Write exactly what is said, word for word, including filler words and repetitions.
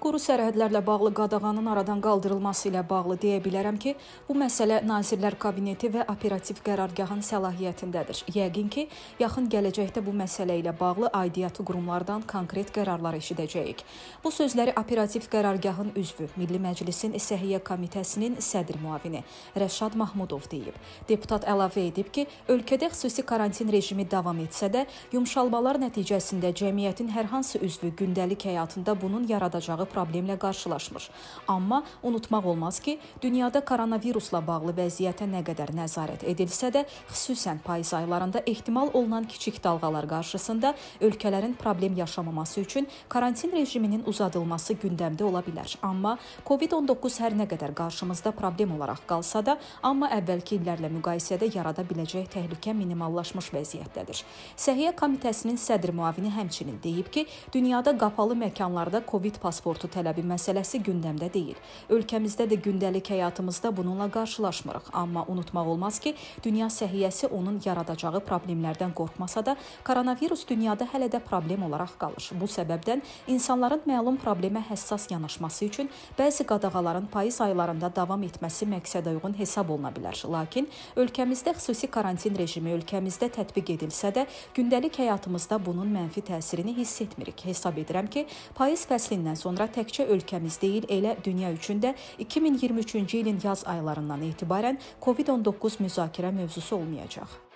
Quru sərhədlərlə bağlı qadağanın aradan qaldırılması ilə bağlı deyə bilərəm ki, bu məsələ Nazirlər Kabineti və Operativ Qərargahın səlahiyyətindədir. Yəqin ki, yaxın gələcəkdə bu məsələ ilə bağlı aidiyyatı qurumlardan konkret qərarlar eşidəcəyik. Bu sözləri Operativ Qərargahın üzvü, Milli Məclisin Səhiyyə Komitəsinin sədr müavini Rəşad Mahmudov deyib. Deputat əlavə edib ki, ölkədə xüsusi karantin rejimi davam etsə də, yumşalmalar nəticəsində cəmiyyətin hər hansı üzvü gündəlik həyatında bunun yaradacağı problemlə qarşılaşmır. Amma unutmaq olmaz ki, dünyada koronavirusla bağlı vəziyyətə nə qədər nəzarət edilsə də, xüsusən payız aylarında ehtimal olunan kiçik dalğalar qarşısında ölkələrin problem yaşamaması üçün karantin rejiminin uzadılması gündəmdə ola bilər. Amma COVID on doqquz hər nə qədər qarşımızda problem olaraq qalsa da, amma əvvəlki illərlə müqayisədə yarada biləcək təhlükə minimallaşmış vəziyyətdədir. Səhiyyə Komitəsinin sədr müavini həmçinin deyib ki, dünyada qapalı məkanlarda COVID pasportu tələbi məsələsi gündəmdə deyil. Ölkəmizdə də gündəlik həyatımızda bununla qarşılaşmırıq. Amma unutmaq olmaz ki, dünya səhiyyəsi onun yaradacağı problemlərdən qorxmasa da, koronavirus dünyada hələ də problem olaraq qalır. Bu səbəbdən insanların məlum problemə həssas yanaşması üçün bəzi qadağaların payız aylarında davam etməsi məqsədə uyğun hesab oluna bilər. Lakin ölkəmizdə xüsusi karantin rejimi ölkəmizdə tətbiq edilsə də, gündəlik həyatımızda bunun mənfi təsirini hiss etmirik. Hesab edirəm ki, payız fəslindən sonra təkcə ölkəmiz deyil, elə dünya üçün də iki min iyirmi üçüncü ilin yaz aylarından etibarən COVID on doqquz müzakirə mövzusu olmayacaq.